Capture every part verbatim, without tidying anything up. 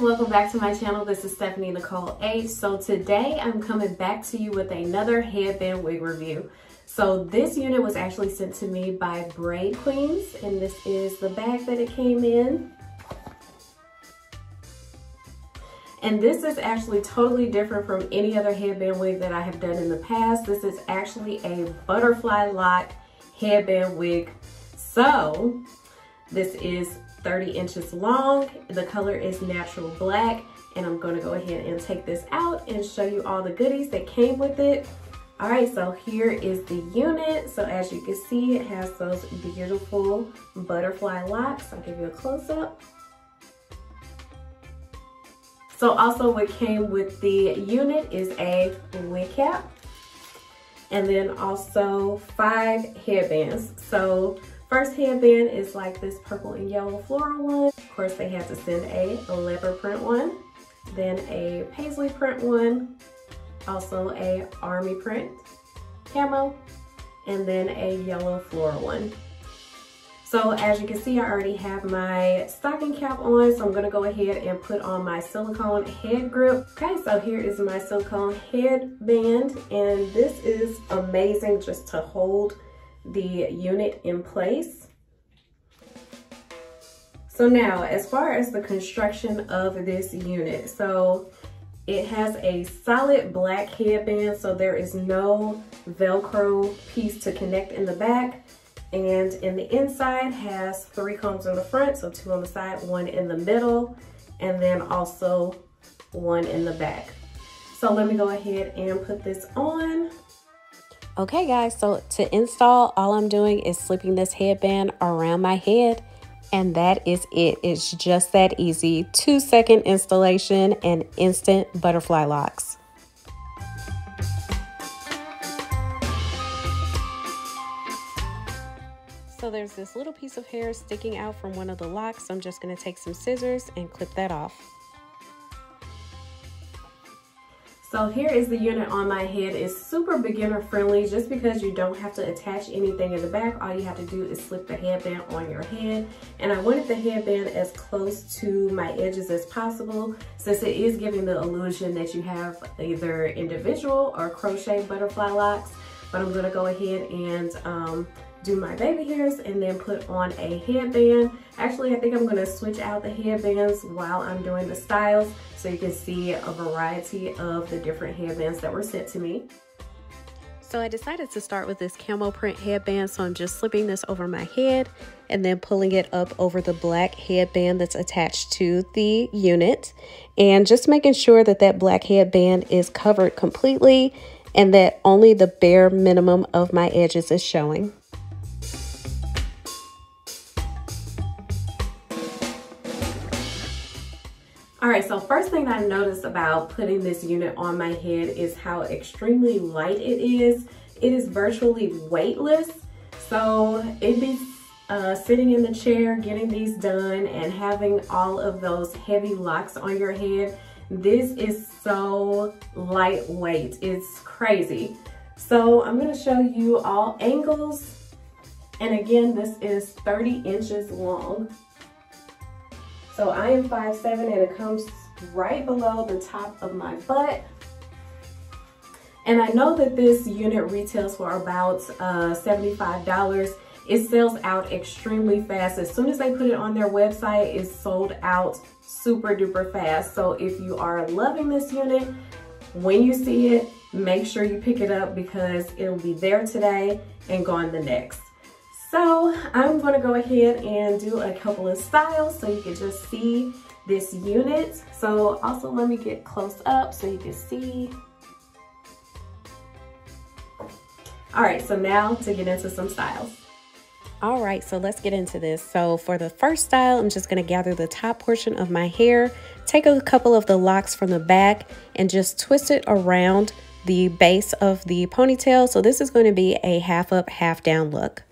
welcome back to my channel. This is Stephanie Nicole H. So today I'm coming back to you with another headband wig review. So this unit was actually sent to me by Braids Queen, and this is the bag that it came in. And this is actually totally different from any other headband wig that I have done in the past. This is actually a butterfly lock headband wig. So this is thirty inches long. The color is natural black, and I'm gonna go ahead and take this out and show you all the goodies that came with it. All right, so here is the unit. So as you can see, it has those beautiful butterfly locks. I'll give you a close up. So also what came with the unit is a wig cap, and then also five headbands. So first headband is like this purple and yellow floral one. Of course, they had to send a leopard print one, then a paisley print one, also a army print camo, and then a yellow floral one. So as you can see, I already have my stocking cap on, so I'm gonna go ahead and put on my silicone head grip. Okay, so here is my silicone headband, and this is amazing just to hold the unit in place. So now, as far as the construction of this unit, so it has a solid black headband, so there is no Velcro piece to connect in the back, and in the inside has three combs in the front, so two on the side, one in the middle, and then also one in the back. So let me go ahead and put this on. Okay guys, so to install, all I'm doing is slipping this headband around my head, and that is it. It's just that easy. Two second installation and instant butterfly locks. So there's this little piece of hair sticking out from one of the locks. So I'm just gonna take some scissors and clip that off. So here is the unit on my head. It's super beginner friendly just because you don't have to attach anything in the back. All you have to do is slip the headband on your head. And I wanted the headband as close to my edges as possible since it is giving the illusion that you have either individual or crochet butterfly locks. But I'm gonna go ahead and um, do my baby hairs and then put on a headband. Actually, I think I'm gonna switch out the headbands while I'm doing the styles so you can see a variety of the different headbands that were sent to me. So I decided to start with this camo print headband, so I'm just slipping this over my head and then pulling it up over the black headband that's attached to the unit, and just making sure that that black headband is covered completely and that only the bare minimum of my edges is showing. All right, so first thing I noticed about putting this unit on my head is how extremely light it is. It is virtually weightless. So it'd be uh, sitting in the chair, getting these done and having all of those heavy locks on your head. This is so lightweight, it's crazy. So I'm gonna show you all angles. And again, this is thirty inches long. So I am five seven, and it comes right below the top of my butt. And I know that this unit retails for about uh, seventy-five dollars. It sells out extremely fast. As soon as they put it on their website, it's sold out super duper fast. So if you are loving this unit, when you see it, make sure you pick it up because it'll be there today and gone the next. So I'm gonna go ahead and do a couple of styles so you can just see this unit. So also let me get close up so you can see. All right, so now to get into some styles. All right, so let's get into this. So for the first style, I'm just gonna gather the top portion of my hair, take a couple of the locks from the back and just twist it around the base of the ponytail. So this is gonna be a half up, half down look.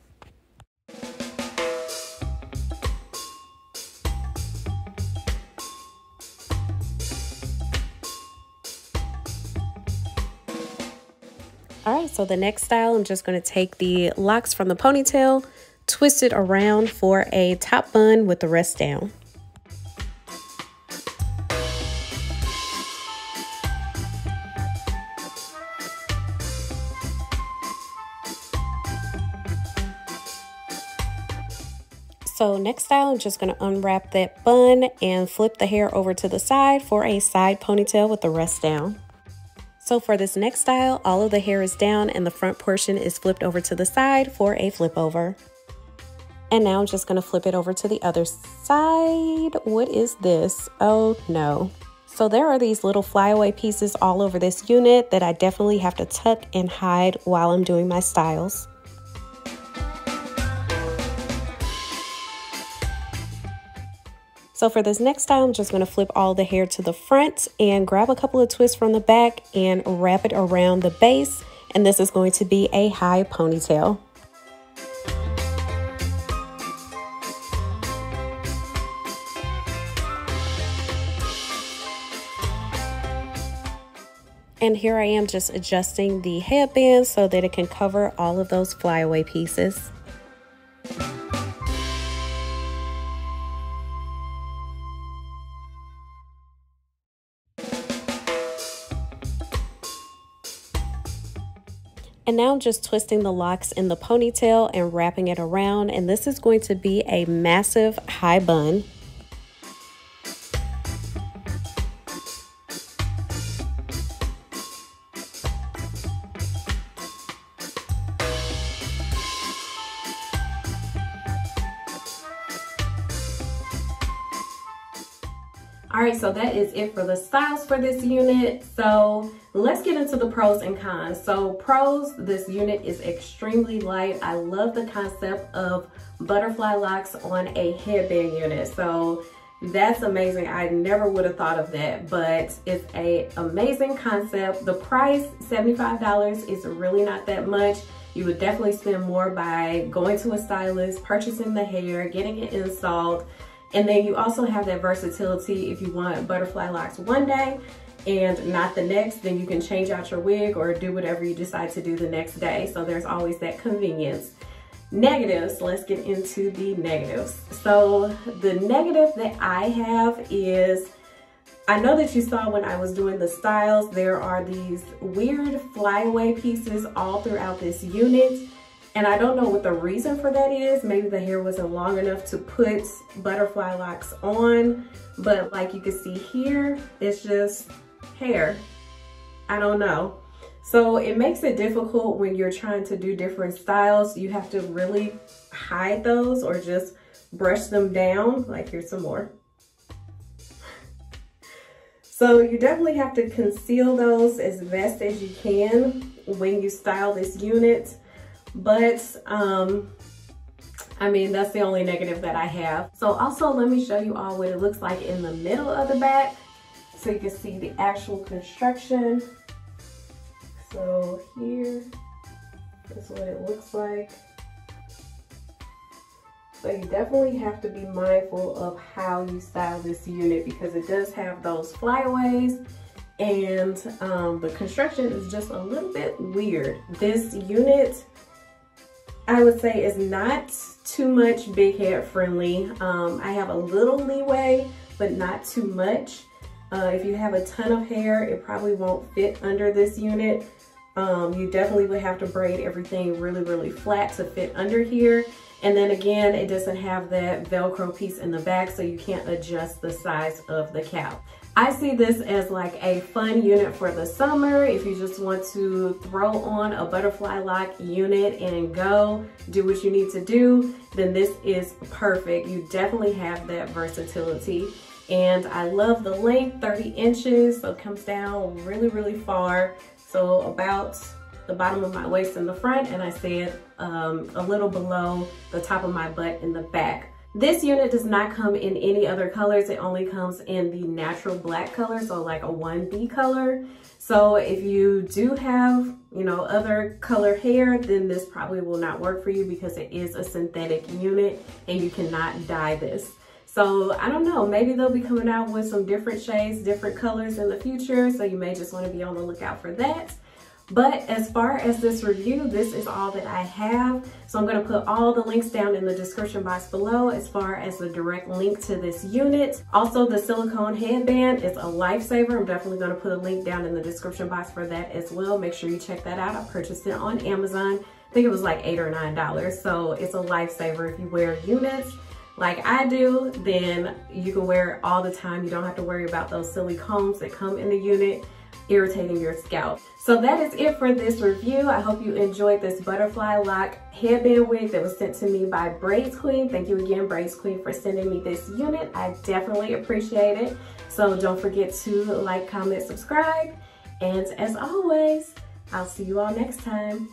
All right, so the next style, I'm just going to take the locks from the ponytail, twist it around for a top bun with the rest down. So next style, I'm just going to unwrap that bun and flip the hair over to the side for a side ponytail with the rest down. So for this next style, all of the hair is down and the front portion is flipped over to the side for a flip over. And now I'm just going to flip it over to the other side. What is this? Oh no. So there are these little flyaway pieces all over this unit that I definitely have to tuck and hide while I'm doing my styles. So for this next style, I'm just going to flip all the hair to the front and grab a couple of twists from the back and wrap it around the base. And this is going to be a high ponytail. And here I am just adjusting the headband so that it can cover all of those flyaway pieces. And now I'm just twisting the locks in the ponytail and wrapping it around, and this is going to be a massive high bun. Alright, so that is it for the styles for this unit. So let's get into the pros and cons. So pros, this unit is extremely light. I love the concept of butterfly locks on a headband unit. So that's amazing. I never would have thought of that, but it's an amazing concept. The price, seventy-five dollars, is really not that much. You would definitely spend more by going to a stylist, purchasing the hair, getting it installed. And then you also have that versatility. If you want butterfly locks one day and not the next, then you can change out your wig or do whatever you decide to do the next day. So there's always that convenience. Negatives, let's get into the negatives. So the negative that I have is, I know that you saw when I was doing the styles, there are these weird flyaway pieces all throughout this unit. And I don't know what the reason for that is. Maybe the hair wasn't long enough to put butterfly locks on, but like you can see here, it's just hair. I don't know. So it makes it difficult when you're trying to do different styles. You have to really hide those or just brush them down. Like, here's some more. So you definitely have to conceal those as best as you can when you style this unit. But, um, I mean, that's the only negative that I have. So also, let me show you all what it looks like in the middle of the back, so you can see the actual construction. So here is what it looks like. So you definitely have to be mindful of how you style this unit, because it does have those flyaways. And um, the construction is just a little bit weird. This unit, I would say, is not too much big head friendly. Um, I have a little leeway, but not too much. Uh, if you have a ton of hair, it probably won't fit under this unit. Um, you definitely would have to braid everything really, really flat to fit under here. And then again, it doesn't have that Velcro piece in the back, so you can't adjust the size of the cap. I see this as like a fun unit for the summer. If you just want to throw on a butterfly lock unit and go do what you need to do, then this is perfect. You definitely have that versatility. And I love the length, thirty inches, so it comes down really, really far. So about the bottom of my waist in the front, and I said um, a little below the top of my butt in the back. This unit does not come in any other colors. It only comes in the natural black color, so like a one B color. So if you do have, you know, other color hair, then this probably will not work for you, because it is a synthetic unit and you cannot dye this. So I don't know, maybe they'll be coming out with some different shades, different colors in the future, so you may just want to be on the lookout for that. But as far as this review, this is all that I have. So I'm going to put all the links down in the description box below as far as the direct link to this unit. Also, the silicone headband is a lifesaver. I'm definitely going to put a link down in the description box for that as well. Make sure you check that out. I purchased it on Amazon. I think it was like eight or nine dollars. So it's a lifesaver if you wear units. like I do, then you can wear it all the time. You don't have to worry about those silly combs that come in the unit irritating your scalp. So that is it for this review. I hope you enjoyed this butterfly lock headband wig that was sent to me by Braids Queen. Thank you again, Braids Queen, for sending me this unit. I definitely appreciate it. So don't forget to like, comment, subscribe, and as always, I'll see you all next time.